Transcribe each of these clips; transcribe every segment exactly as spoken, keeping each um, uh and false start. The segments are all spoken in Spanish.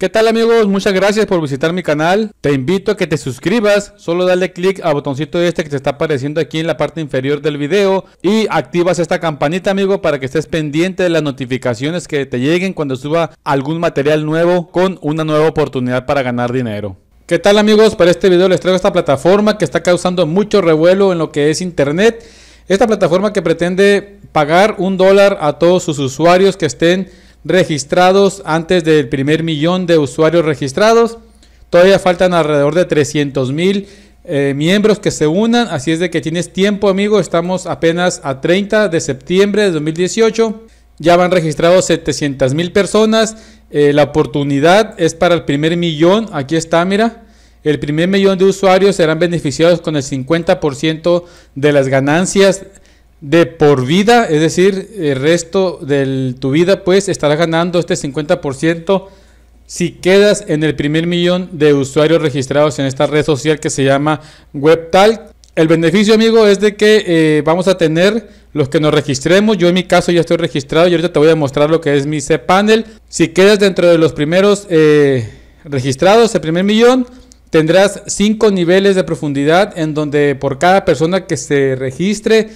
¿Qué tal amigos? Muchas gracias por visitar mi canal. Te invito a que te suscribas, solo dale click al botoncito este que te está apareciendo aquí en la parte inferior del video y activas esta campanita amigo para que estés pendiente de las notificaciones que te lleguen cuando suba algún material nuevo con una nueva oportunidad para ganar dinero. ¿Qué tal amigos? Para este video les traigo esta plataforma que está causando mucho revuelo en lo que es internet. Esta plataforma que pretende pagar un dólar a todos sus usuarios que estén registrados antes del primer millón de usuarios registrados. Todavía faltan alrededor de trescientos mil eh, miembros que se unan, así es de que tienes tiempo amigo. Estamos apenas a treinta de septiembre de dos mil dieciocho, ya van registrados setecientas mil personas. Eh, la oportunidad es para el primer millón. Aquí está, mira, el primer millón de usuarios serán beneficiados con el cincuenta por ciento de las ganancias de por vida, es decir, el resto de tu vida pues estarás ganando este cincuenta por ciento si quedas en el primer millón de usuarios registrados en esta red social que se llama WebTalk. El beneficio amigo es de que eh, vamos a tener los que nos registremos. Yo en mi caso ya estoy registrado y ahorita te voy a mostrar lo que es mi cPanel. Si quedas dentro de los primeros eh, registrados, el primer millón, tendrás cinco niveles de profundidad en donde por cada persona que se registre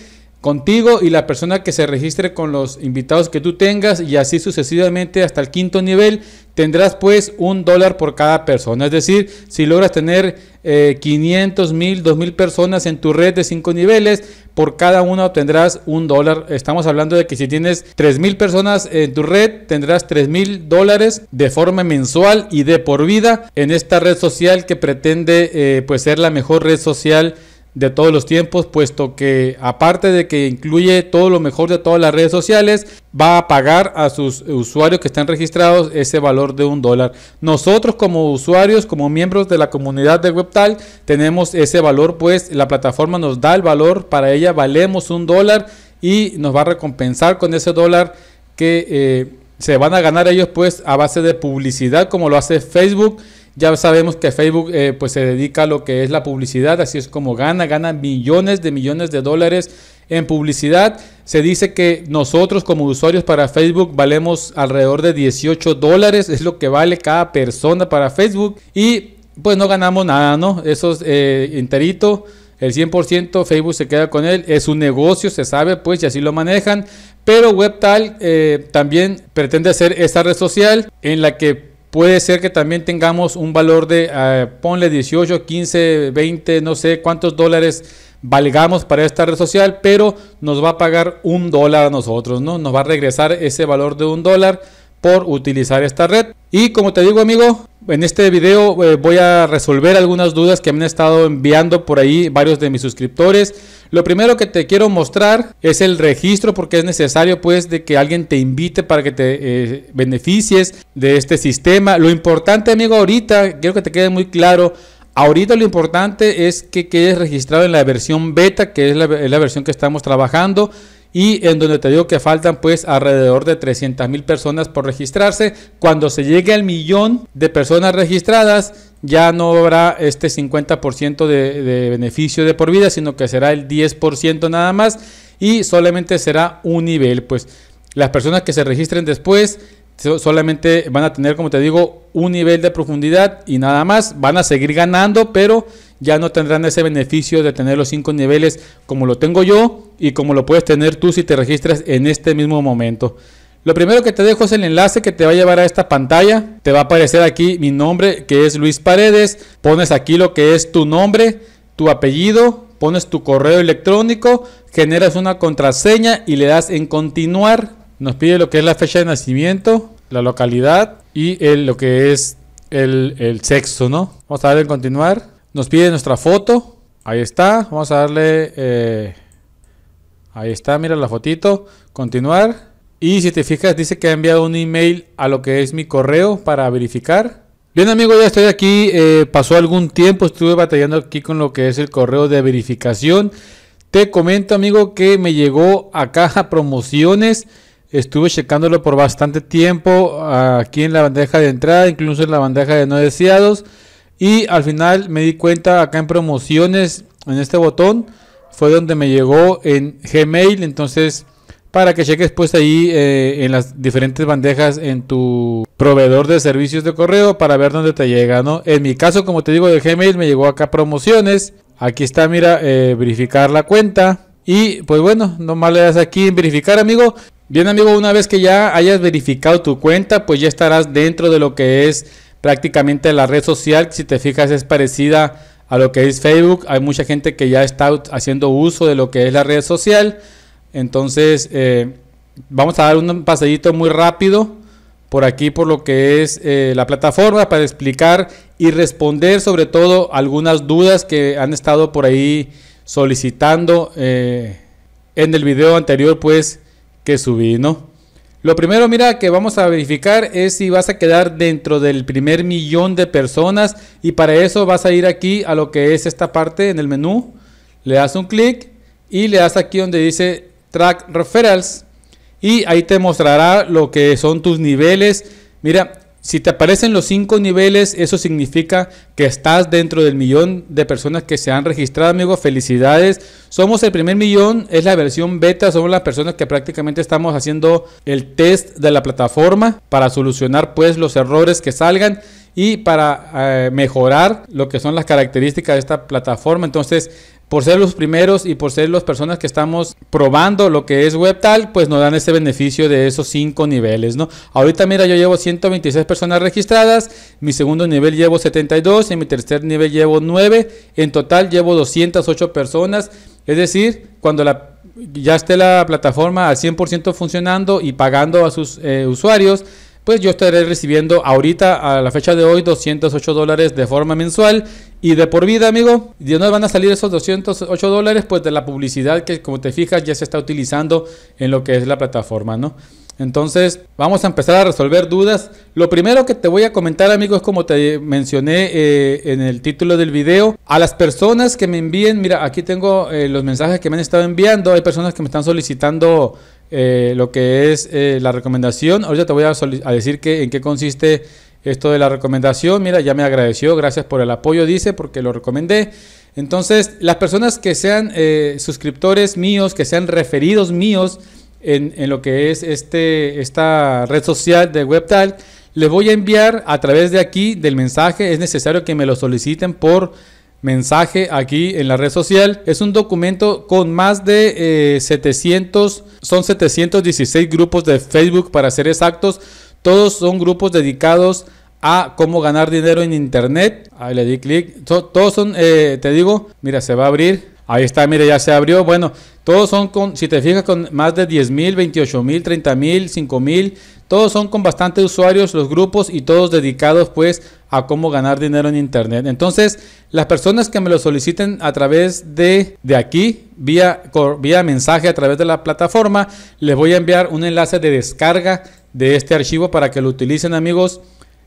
contigo y la persona que se registre con los invitados que tú tengas y así sucesivamente hasta el quinto nivel, tendrás pues un dólar por cada persona. Es decir, si logras tener eh, quinientas mil, dos mil personas en tu red de cinco niveles, por cada una obtendrás un dólar. Estamos hablando de que si tienes tres mil personas en tu red, tendrás tres mil dólares de forma mensual y de por vida en esta red social que pretende eh, pues ser la mejor red social de todos los tiempos, puesto que aparte de que incluye todo lo mejor de todas las redes sociales, va a pagar a sus usuarios que están registrados ese valor de un dólar. Nosotros como usuarios, como miembros de la comunidad de WebTalk, tenemos ese valor, pues la plataforma nos da el valor, para ella valemos un dólar y nos va a recompensar con ese dólar que eh, se van a ganar ellos pues a base de publicidad, como lo hace Facebook. Ya sabemos que Facebook eh, pues se dedica a lo que es la publicidad, así es como gana, gana millones de millones de dólares en publicidad. Se dice que nosotros como usuarios para Facebook valemos alrededor de dieciocho dólares, es lo que vale cada persona para Facebook y pues no ganamos nada, ¿no? Eso es eh, enterito. El cien por ciento Facebook se queda con él, es un negocio, se sabe pues y así lo manejan. Pero WebTalk eh, también pretende hacer esta red social en la que puede ser que también tengamos un valor de, eh, ponle dieciocho, quince, veinte, no sé cuántos dólares valgamos para esta red social, pero nos va a pagar un dólar a nosotros, ¿no? Nos va a regresar ese valor de un dólar por utilizar esta red. Y como te digo, amigo, en este video eh, voy a resolver algunas dudas que me han estado enviando por ahí varios de mis suscriptores. Lo primero que te quiero mostrar es el registro, porque es necesario pues de que alguien te invite para que te eh, beneficies de este sistema. Lo importante amigo ahorita, quiero que te quede muy claro, ahorita lo importante es que quedes registrado en la versión beta, que es la, es la versión que estamos trabajando y en donde te digo que faltan pues alrededor de trescientas mil personas por registrarse. Cuando se llegue al millón de personas registradas, ya no habrá este cincuenta por ciento de, de beneficio de por vida, sino que será el diez por ciento nada más y solamente será un nivel. Pues las personas que se registren después solamente van a tener, como te digo, un nivel de profundidad y nada más. Van a seguir ganando, pero ya no tendrán ese beneficio de tener los cinco niveles como lo tengo yo y como lo puedes tener tú si te registras en este mismo momento. Lo primero que te dejo es el enlace que te va a llevar a esta pantalla. Te va a aparecer aquí mi nombre, que es Luis Paredes. Pones aquí lo que es tu nombre, tu apellido, pones tu correo electrónico, generas una contraseña y le das en continuar. Nos pide lo que es la fecha de nacimiento, la localidad y el, lo que es el, el sexo, ¿no? Vamos a darle en continuar. Nos pide nuestra foto. Ahí está. Vamos a darle... Eh, ahí está, mira la fotito. Continuar. Y si te fijas, dice que ha enviado un email a lo que es mi correo para verificar. Bien, amigo, ya estoy aquí. Eh, pasó algún tiempo, estuve batallando aquí con lo que es el correo de verificación. Te comento, amigo, que me llegó acá a promociones. Estuve checándolo por bastante tiempo aquí en la bandeja de entrada, incluso en la bandeja de no deseados. Y al final me di cuenta acá en promociones, en este botón, fue donde me llegó en Gmail. Entonces para que cheques pues ahí eh, en las diferentes bandejas en tu proveedor de servicios de correo para ver dónde te llega, ¿no? En mi caso, como te digo, de Gmail me llegó acá promociones. Aquí está, mira, eh, verificar la cuenta. Y pues bueno, nomás le das aquí en verificar, amigo. Bien, amigo, una vez que ya hayas verificado tu cuenta, pues ya estarás dentro de lo que es prácticamente la red social. Si te fijas, es parecida a lo que es Facebook. Hay mucha gente que ya está haciendo uso de lo que es la red social. Entonces, eh, vamos a dar un pasadito muy rápido por aquí, por lo que es eh, la plataforma, para explicar y responder sobre todo algunas dudas que han estado por ahí solicitando eh, en el video anterior pues que subí, ¿no? Lo primero, mira, que vamos a verificar es si vas a quedar dentro del primer millón de personas, y para eso vas a ir aquí a lo que es esta parte en el menú, le das un clic y le das aquí donde dice Track Referrals, y ahí te mostrará lo que son tus niveles. Mira, si te aparecen los cinco niveles, eso significa que estás dentro del millón de personas que se han registrado, amigo. Felicidades. Somos el primer millón, es la versión beta, somos las personas que prácticamente estamos haciendo el test de la plataforma para solucionar pues los errores que salgan y para eh, mejorar lo que son las características de esta plataforma. Entonces, por ser los primeros y por ser las personas que estamos probando lo que es WebTalk, pues nos dan ese beneficio de esos cinco niveles, ¿no? Ahorita, mira, yo llevo ciento veintiséis personas registradas, mi segundo nivel llevo setenta y dos, en mi tercer nivel llevo nueve, en total llevo doscientas ocho personas. Es decir, cuando la, ya esté la plataforma al cien por ciento funcionando y pagando a sus eh, usuarios, pues yo estaré recibiendo ahorita a la fecha de hoy doscientos ocho dólares de forma mensual y de por vida, amigo. ¿De dónde van a salir esos doscientos ocho dólares? Pues de la publicidad que, como te fijas, ya se está utilizando en lo que es la plataforma, ¿no? Entonces vamos a empezar a resolver dudas. Lo primero que te voy a comentar, amigo, es como te mencioné eh, en el título del video. A las personas que me envíen, mira, aquí tengo eh, los mensajes que me han estado enviando. Hay personas que me están solicitando eh, lo que es eh, la recomendación. Ahorita te voy a, a decir que, en qué consiste esto de la recomendación. Mira, ya me agradeció, gracias por el apoyo, dice, porque lo recomendé. Entonces, las personas que sean eh, suscriptores míos, que sean referidos míos, En, en lo que es este, esta red social de WebTalk, les voy a enviar a través de aquí del mensaje. Es necesario que me lo soliciten por mensaje aquí en la red social. Es un documento con más de eh, setecientos, son setecientos dieciséis grupos de Facebook para ser exactos. Todos son grupos dedicados a cómo ganar dinero en internet. Ahí le di clic. Todos son, eh, te digo, mira, se va a abrir. Ahí está, mire, ya se abrió. Bueno, todos son con, si te fijas, con más de diez mil, veintiocho mil, treinta mil, cinco mil. Todos son con bastantes usuarios los grupos y todos dedicados pues a cómo ganar dinero en internet. Entonces, las personas que me lo soliciten a través de, de aquí, vía, vía mensaje a través de la plataforma, les voy a enviar un enlace de descarga de este archivo para que lo utilicen, amigos.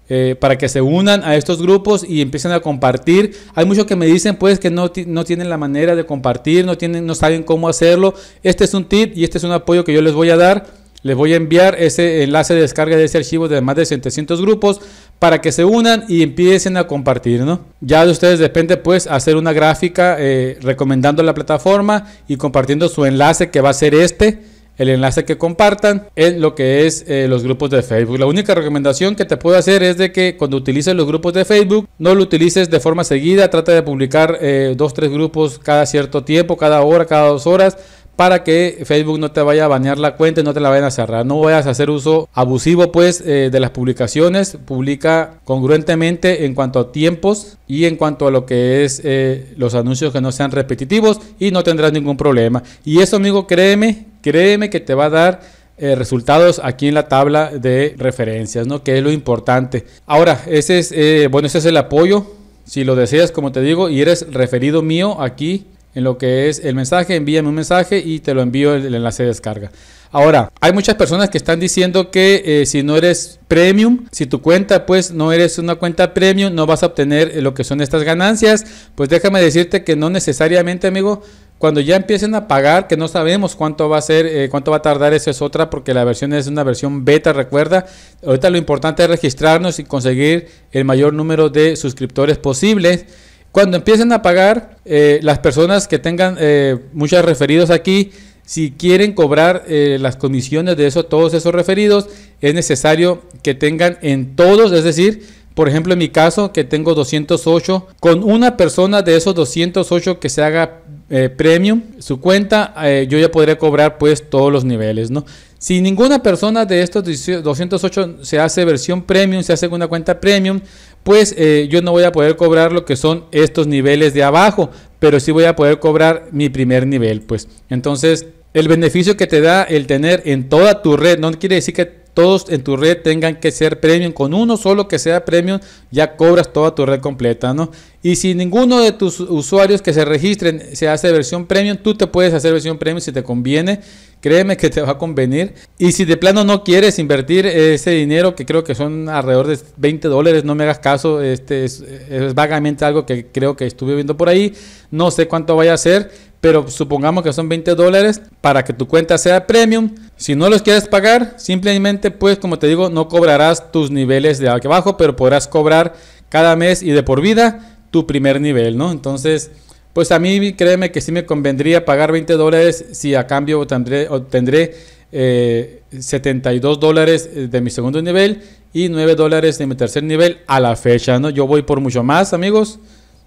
Eh, para que se unan a estos grupos y empiecen a compartir. Hay muchos que me dicen pues que no, no tienen la manera de compartir, no, tienen, no saben cómo hacerlo. Este es un tip y este es un apoyo que yo les voy a dar. Les voy a enviar ese enlace de descarga de ese archivo de más de setecientos grupos para que se unan y empiecen a compartir, ¿no? Ya de ustedes depende pues hacer una gráfica eh, recomendando la plataforma y compartiendo su enlace, que va a ser este. El enlace que compartan en lo que es eh, los grupos de Facebook. La única recomendación que te puedo hacer es de que cuando utilices los grupos de Facebook, no lo utilices de forma seguida. Trata de publicar eh, dos, tres grupos cada cierto tiempo, cada hora, cada dos horas, para que Facebook no te vaya a banear la cuenta y no te la vayan a cerrar. No vayas a hacer uso abusivo pues eh, de las publicaciones. Publica congruentemente en cuanto a tiempos y en cuanto a lo que es eh, los anuncios, que no sean repetitivos, y no tendrás ningún problema. Y eso, amigo, créeme, Créeme que te va a dar eh, resultados aquí en la tabla de referencias, ¿no? Que es lo importante. Ahora, ese es, eh, bueno, ese es el apoyo. Si lo deseas, como te digo, y eres referido mío aquí en lo que es el mensaje, envíame un mensaje y te lo envío el, el enlace de descarga. Ahora, hay muchas personas que están diciendo que eh, si no eres premium, si tu cuenta pues no eres una cuenta premium, no vas a obtener eh, lo que son estas ganancias. Pues déjame decirte que no necesariamente, amigo. Cuando ya empiecen a pagar, que no sabemos cuánto va a ser, eh, cuánto va a tardar, eso es otra, porque la versión es una versión beta, recuerda. Ahorita lo importante es registrarnos y conseguir el mayor número de suscriptores posibles. Cuando empiecen a pagar, eh, las personas que tengan eh, muchos referidos aquí, Si quieren cobrar eh, las comisiones de eso, todos esos referidos, es necesario que tengan en todos, es decir, por ejemplo, en mi caso, que tengo doscientos ocho, con una persona de esos doscientos ocho que se haga eh, premium, su cuenta, eh, yo ya podría cobrar pues todos los niveles, ¿no? Si ninguna persona de estos doscientos ocho se hace versión premium, se hace una cuenta premium, pues eh, yo no voy a poder cobrar lo que son estos niveles de abajo, pero sí voy a poder cobrar mi primer nivel, pues. Entonces, el beneficio que te da el tener en toda tu red, no quiere decir que todos en tu red tengan que ser premium, con uno solo que sea premium ya cobras toda tu red completa, ¿no? Y si ninguno de tus usuarios que se registren se hace versión premium, tú te puedes hacer versión premium si te conviene, créeme que te va a convenir. Y si de plano no quieres invertir ese dinero, que creo que son alrededor de veinte dólares, no me hagas caso, este es, es vagamente algo que creo que estuve viendo por ahí, no sé cuánto vaya a ser, pero supongamos que son veinte dólares para que tu cuenta sea premium. Si no los quieres pagar, simplemente pues como te digo, no cobrarás tus niveles de aquí abajo, pero podrás cobrar cada mes y de por vida tu primer nivel, ¿no? Entonces, pues a mí créeme que sí me convendría pagar veinte dólares si a cambio obtendré, obtendré eh, setenta y dos dólares de mi segundo nivel y nueve dólares de mi tercer nivel a la fecha, ¿no? Yo voy por mucho más, amigos.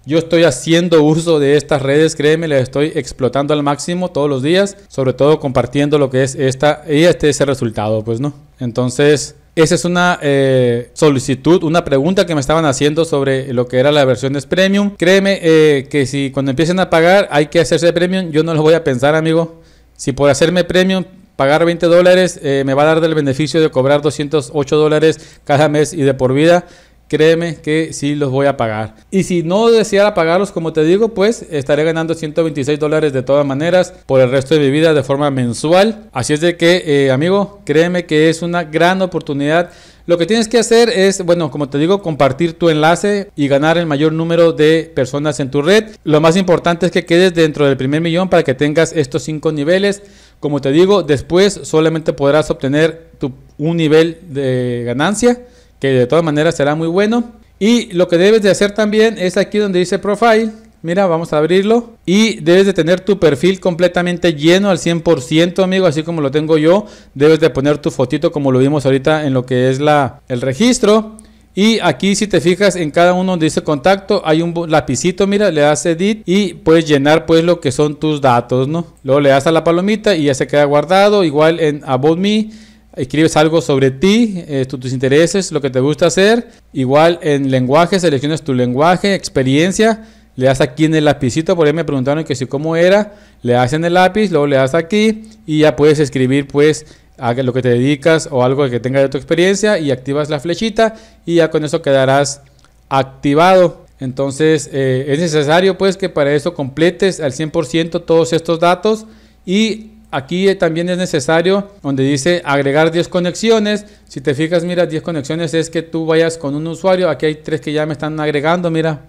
Yo estoy haciendo uso de estas redes, créeme, las estoy explotando al máximo todos los días, sobre todo compartiendo lo que es esta y este ese resultado, pues, ¿no? Entonces, esa es una eh, solicitud, una pregunta que me estaban haciendo sobre lo que era las versiones premium. Créeme eh, que si cuando empiecen a pagar hay que hacerse premium, yo no lo voy a pensar, amigo. Si por hacerme premium, pagar veinte dólares, eh, me va a dar el beneficio de cobrar doscientos ocho dólares cada mes y de por vida. Créeme que sí los voy a pagar. Y si no deseara pagarlos, como te digo, pues estaré ganando ciento veintiséis dólares de todas maneras por el resto de mi vida de forma mensual. Así es de que, eh, amigo, créeme que es una gran oportunidad. Lo que tienes que hacer es, bueno, como te digo, compartir tu enlace y ganar el mayor número de personas en tu red. Lo más importante es que quedes dentro del primer millón para que tengas estos cinco niveles. Como te digo, después solamente podrás obtener tu, un nivel de ganancia, que de todas maneras será muy bueno. Y lo que debes de hacer también es aquí donde dice Profile. Mira, vamos a abrirlo. Y debes de tener tu perfil completamente lleno al cien por ciento, amigo, así como lo tengo yo. Debes de poner tu fotito como lo vimos ahorita en lo que es la, el registro. Y aquí si te fijas en cada uno donde dice contacto, hay un lapicito, mira, le das edit y puedes llenar pues lo que son tus datos, ¿no? Luego le das a la palomita y ya se queda guardado. Igual en About Me. Escribes algo sobre ti, eh, tu, tus intereses, lo que te gusta hacer. Igual en lenguaje, seleccionas tu lenguaje, experiencia. Le das aquí en el lapicito, por ahí me preguntaron que si cómo era. Le das en el lápiz, luego le das aquí y ya puedes escribir pues a lo que te dedicas o algo que tenga de tu experiencia y activas la flechita y ya con eso quedarás activado. Entonces eh, es necesario pues que para eso completes al cien por ciento todos estos datos. Y aquí también es necesario donde dice agregar diez conexiones. Si te fijas, mira, diez conexiones es que tú vayas con un usuario. Aquí hay tres que ya me están agregando, mira.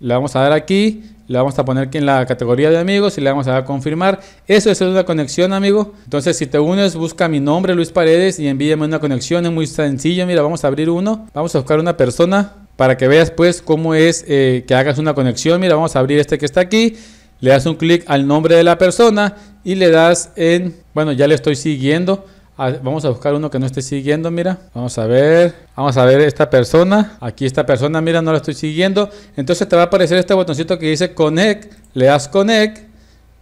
Le vamos a dar aquí, le vamos a poner aquí en la categoría de amigos y le vamos a dar confirmar. Eso es una conexión, amigo. Entonces, si te unes, busca mi nombre, Luis Paredes, y envíame una conexión. Es muy sencillo, mira, vamos a abrir uno. Vamos a buscar una persona para que veas pues cómo es eh, que hagas una conexión. Mira, vamos a abrir este que está aquí. Le das un clic al nombre de la persona y le das en, bueno, ya le estoy siguiendo. Vamos a buscar uno que no esté siguiendo, mira. Vamos a ver, vamos a ver esta persona. Aquí esta persona, mira, no la estoy siguiendo. Entonces te va a aparecer este botoncito que dice Connect. Le das Connect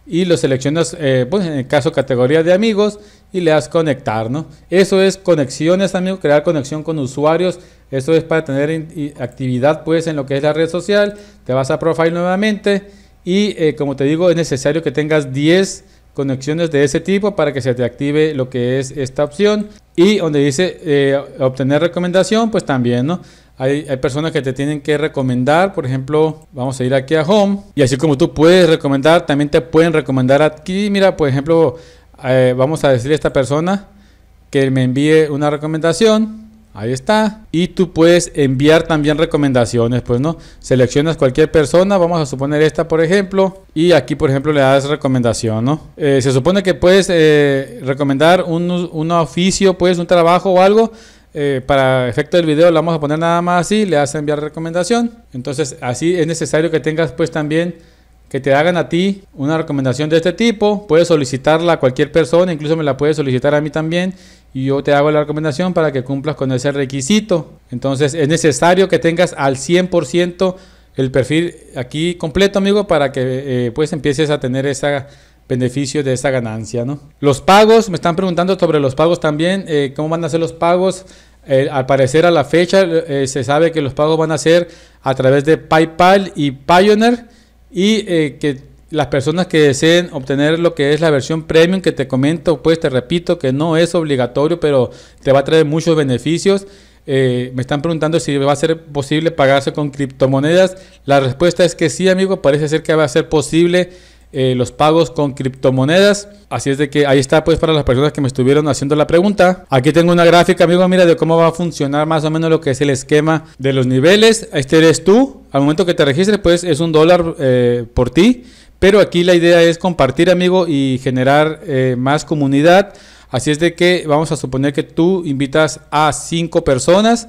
y lo seleccionas, eh, pues en el caso categoría de amigos y le das Conectar, ¿no? Eso es conexiones, amigo, crear conexión con usuarios. Eso es para tener actividad, pues, en lo que es la red social. Te vas a Profile nuevamente. Y eh, como te digo, es necesario que tengas diez conexiones de ese tipo para que se te active lo que es esta opción. Y donde dice eh, obtener recomendación, pues también, ¿no? Hay, hay personas que te tienen que recomendar. Por ejemplo, vamos a ir aquí a Home. Y así como tú puedes recomendar, también te pueden recomendar aquí. Mira, por ejemplo, eh, vamos a decirle a esta persona que me envíe una recomendación. Ahí está. Y tú puedes enviar también recomendaciones, pues, ¿no? Seleccionas cualquier persona, vamos a suponer esta, por ejemplo. Y aquí, por ejemplo, le das recomendación, ¿no? Eh, se supone que puedes eh, recomendar un, un oficio, pues, un trabajo o algo. Eh, para efecto del video lo vamos a poner nada más así. Le das enviar recomendación. Entonces, así es necesario que tengas, pues, también que te hagan a ti una recomendación de este tipo. Puedes solicitarla a cualquier persona, incluso me la puedes solicitar a mí también, y yo te hago la recomendación para que cumplas con ese requisito. Entonces es necesario que tengas al cien por ciento el perfil aquí completo, amigo, para que eh, pues empieces a tener esa beneficio de esa ganancia, ¿no? Los pagos, me están preguntando sobre los pagos también, eh, cómo van a ser los pagos. Eh, al parecer a la fecha eh, se sabe que los pagos van a ser a través de PayPal y Pioneer, y eh, que las personas que deseen obtener lo que es la versión premium, que te comento, pues te repito que no es obligatorio, pero te va a traer muchos beneficios. Eh, me están preguntando si va a ser posible pagarse con criptomonedas. La respuesta es que sí, amigo, parece ser que va a ser posible Eh, los pagos con criptomonedas. Así es de que ahí está, pues, para las personas que me estuvieron haciendo la pregunta. Aquí tengo una gráfica, amigo, mira, de cómo va a funcionar más o menos lo que es el esquema de los niveles. Este eres tú. Al momento que te registres, pues es un dólar eh, por ti, pero aquí la idea es compartir, amigo, y generar eh, más comunidad. Así es de que vamos a suponer que tú invitas a cinco personas.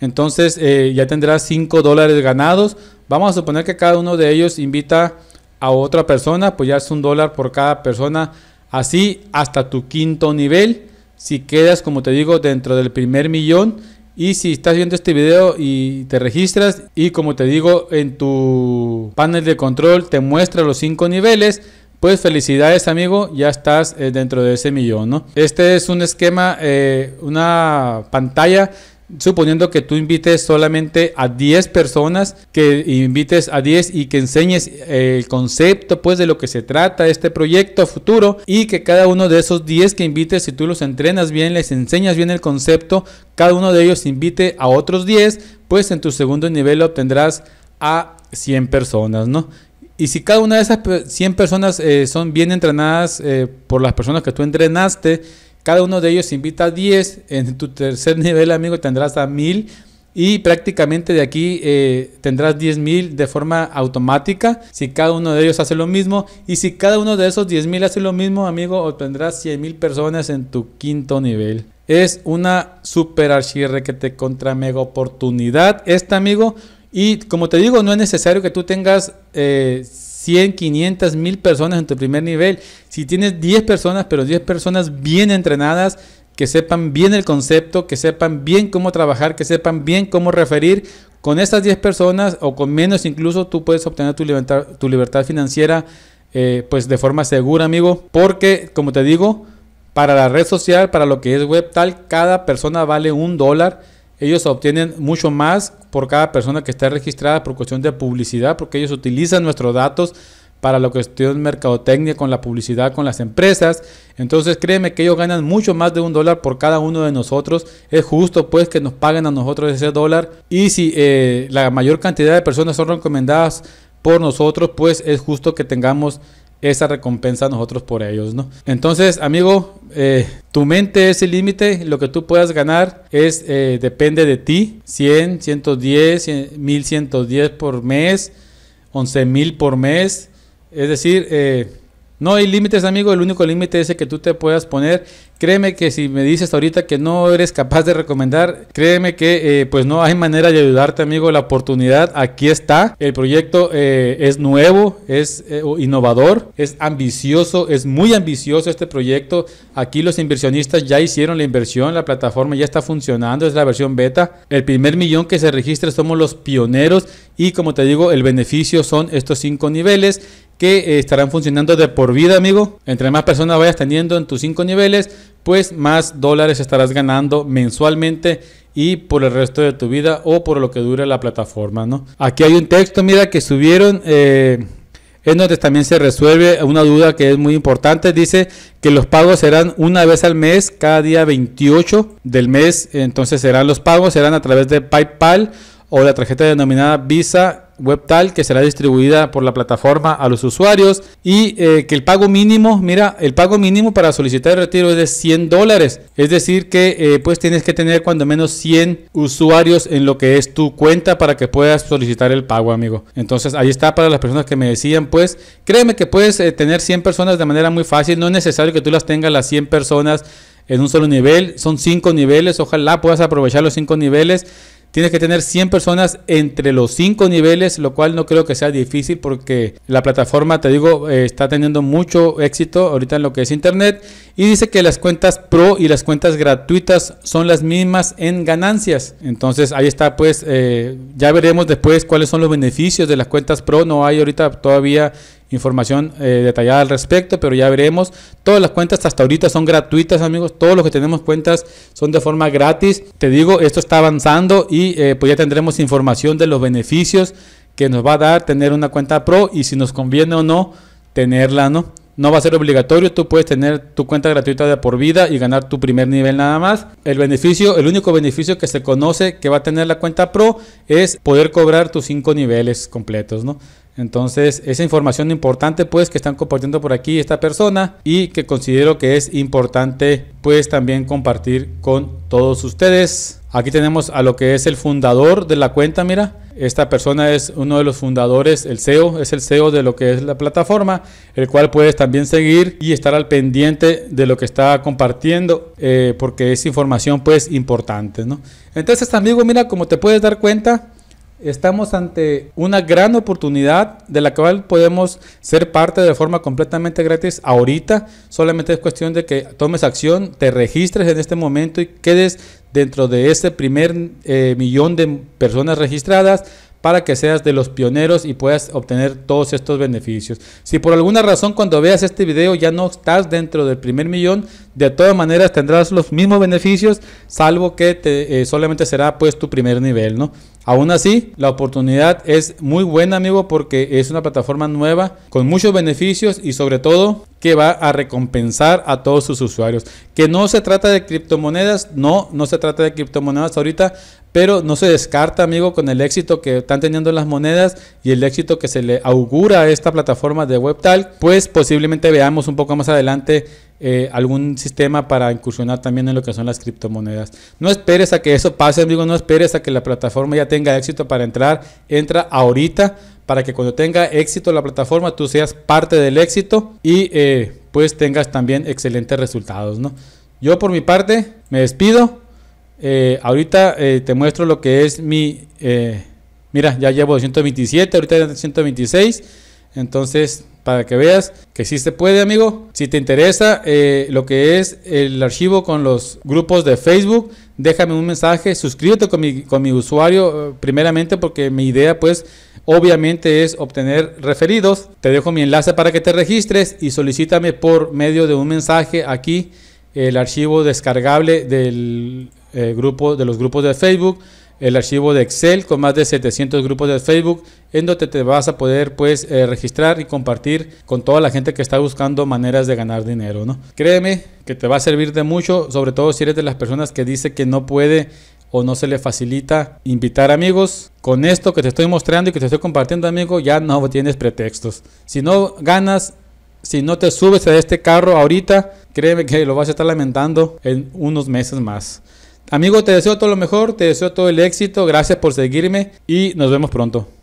Entonces eh, ya tendrás cinco dólares ganados. Vamos a suponer que cada uno de ellos invita a otra persona, pues ya es un dólar por cada persona, así hasta tu quinto nivel. Si quedas, como te digo, dentro del primer millón, y si estás viendo este video y te registras, y como te digo, en tu panel de control te muestra los cinco niveles, pues felicidades, amigo, ya estás eh, dentro de ese millón, ¿no? Este es un esquema, eh, una pantalla. Suponiendo que tú invites solamente a diez personas, que invites a diez y que enseñes el concepto, pues, de lo que se trata este proyecto futuro, y que cada uno de esos diez que invites, si tú los entrenas bien, les enseñas bien el concepto, cada uno de ellos invite a otros diez, pues en tu segundo nivel obtendrás a cien personas, ¿no? Y si cada una de esas cien personas eh, son bien entrenadas eh, por las personas que tú entrenaste, cada uno de ellos invita a diez, en tu tercer nivel, amigo, tendrás a mil, y prácticamente de aquí eh, tendrás diez mil de forma automática, si cada uno de ellos hace lo mismo. Y si cada uno de esos diez mil hace lo mismo, amigo, obtendrás cien mil personas en tu quinto nivel. Es una super archirre que te contra mega oportunidad esta, amigo. Y como te digo, no es necesario que tú tengas eh, cien, quinientas, mil personas en tu primer nivel. Si tienes diez personas, pero diez personas bien entrenadas, que sepan bien el concepto, que sepan bien cómo trabajar, que sepan bien cómo referir, con estas diez personas o con menos incluso, tú puedes obtener tu libertad, tu libertad financiera eh, pues de forma segura, amigo. Porque, como te digo, para la red social, para lo que es WebTalk, cada persona vale un dólar. Ellos obtienen mucho más por cada persona que está registrada por cuestión de publicidad, porque ellos utilizan nuestros datos para la cuestión mercadotecnia, con la publicidad, con las empresas. Entonces créeme que ellos ganan mucho más de un dólar por cada uno de nosotros. Es justo, pues, que nos paguen a nosotros ese dólar. Y si eh, la mayor cantidad de personas son recomendadas por nosotros, pues es justo que tengamos esa recompensa nosotros por ellos, ¿no? Entonces, amigo, eh, tu mente es el límite. Lo que tú puedas ganar es eh, depende de ti. Cien, ciento diez, mil ciento diez por mes, once mil por mes. Es decir, eh, no hay límites, amigo. El único límite es el que tú te puedas poner. Créeme que si me dices ahorita que no eres capaz de recomendar, créeme que eh, pues no hay manera de ayudarte, amigo. La oportunidad aquí está. El proyecto eh, es nuevo, es eh, innovador, es ambicioso, es muy ambicioso este proyecto. Aquí los inversionistas ya hicieron la inversión, la plataforma ya está funcionando, es la versión beta. El primer millón que se registre somos los pioneros, y como te digo, el beneficio son estos cinco niveles que eh, estarán funcionando de por vida, amigo. Entre más personas vayas teniendo en tus cinco niveles, pues más dólares estarás ganando mensualmente y por el resto de tu vida, o por lo que dure la plataforma, ¿no? Aquí hay un texto, mira, que subieron, eh, en donde también se resuelve una duda que es muy importante. Dice que los pagos serán una vez al mes, cada día veintiocho del mes. Entonces serán los pagos, serán a través de PayPal o la tarjeta denominada Visa WebTalk, que será distribuida por la plataforma a los usuarios. Y eh, que el pago mínimo, mira, el pago mínimo para solicitar el retiro es de cien dólares. Es decir que eh, pues tienes que tener cuando menos cien usuarios en lo que es tu cuenta para que puedas solicitar el pago, amigo. Entonces ahí está para las personas que me decían, pues créeme que puedes eh, tener cien personas de manera muy fácil. No es necesario que tú las tengas las cien personas en un solo nivel. Son cinco niveles, ojalá puedas aprovechar los cinco niveles. Tienes que tener cien personas entre los cinco niveles, lo cual no creo que sea difícil porque la plataforma, te digo, eh, está teniendo mucho éxito ahorita en lo que es internet. Y dice que las cuentas pro y las cuentas gratuitas son las mismas en ganancias. Entonces ahí está, pues eh, ya veremos después cuáles son los beneficios de las cuentas pro. No hay ahorita todavía información eh, detallada al respecto, pero ya veremos. Todas las cuentas hasta ahorita son gratuitas, amigos. Todos los que tenemos cuentas son de forma gratis. Te digo, esto está avanzando y eh, pues ya tendremos información de los beneficios que nos va a dar tener una cuenta pro y si nos conviene o no tenerla, ¿no? No va a ser obligatorio, tú puedes tener tu cuenta gratuita de por vida y ganar tu primer nivel nada más. El beneficio, el único beneficio que se conoce que va a tener la cuenta pro es poder cobrar tus cinco niveles completos, ¿no? Entonces, esa información importante pues que están compartiendo por aquí esta persona y que considero que es importante pues también compartir con todos ustedes. Aquí tenemos a lo que es el fundador de la cuenta, mira. Esta persona es uno de los fundadores, el C E O, es el C E O de lo que es la plataforma, el cual puedes también seguir y estar al pendiente de lo que está compartiendo, eh, porque es información pues importante, ¿no? Entonces, amigo, mira, como te puedes dar cuenta, estamos ante una gran oportunidad de la cual podemos ser parte de forma completamente gratis ahorita. Solamente es cuestión de que tomes acción, te registres en este momento y quedes dentro de ese primer eh, millón de personas registradas para que seas de los pioneros y puedas obtener todos estos beneficios. Si por alguna razón cuando veas este video ya no estás dentro del primer millón, de todas maneras tendrás los mismos beneficios, salvo que te, eh, solamente será pues tu primer nivel, ¿no? Aún así, la oportunidad es muy buena, amigo, porque es una plataforma nueva con muchos beneficios y sobre todo que va a recompensar a todos sus usuarios. Que no se trata de criptomonedas, no, no se trata de criptomonedas ahorita, pero no se descarta, amigo, con el éxito que están teniendo las monedas y el éxito que se le augura a esta plataforma de WebTalk, pues posiblemente veamos un poco más adelante Eh, algún sistema para incursionar también en lo que son las criptomonedas. No esperes a que eso pase, amigo, no esperes a que la plataforma ya tenga éxito para entrar. Entra ahorita para que cuando tenga éxito la plataforma tú seas parte del éxito y eh, pues tengas también excelentes resultados, ¿no? Yo por mi parte me despido. eh, ahorita eh, te muestro lo que es mi eh, mira, ya llevo ciento veintisiete, ahorita ya ciento veintiséis, entonces para que veas que sí se puede, amigo. Si te interesa eh, lo que es el archivo con los grupos de Facebook, déjame un mensaje, suscríbete con mi, con mi usuario eh, primeramente, porque mi idea pues obviamente es obtener referidos. Te dejo mi enlace para que te registres y solicítame por medio de un mensaje aquí el archivo descargable del eh, grupo, de los grupos de Facebook, el archivo de Excel con más de setecientos grupos de Facebook, en donde te vas a poder pues eh, registrar y compartir con toda la gente que está buscando maneras de ganar dinero, ¿no? Créeme que te va a servir de mucho, sobre todo si eres de las personas que dice que no puede o no se le facilita invitar amigos. Con esto que te estoy mostrando y que te estoy compartiendo, amigo, ya no tienes pretextos. Si no ganas, si no te subes a este carro ahorita, créeme que lo vas a estar lamentando en unos meses más. Amigo, te deseo todo lo mejor, te deseo todo el éxito, gracias por seguirme y nos vemos pronto.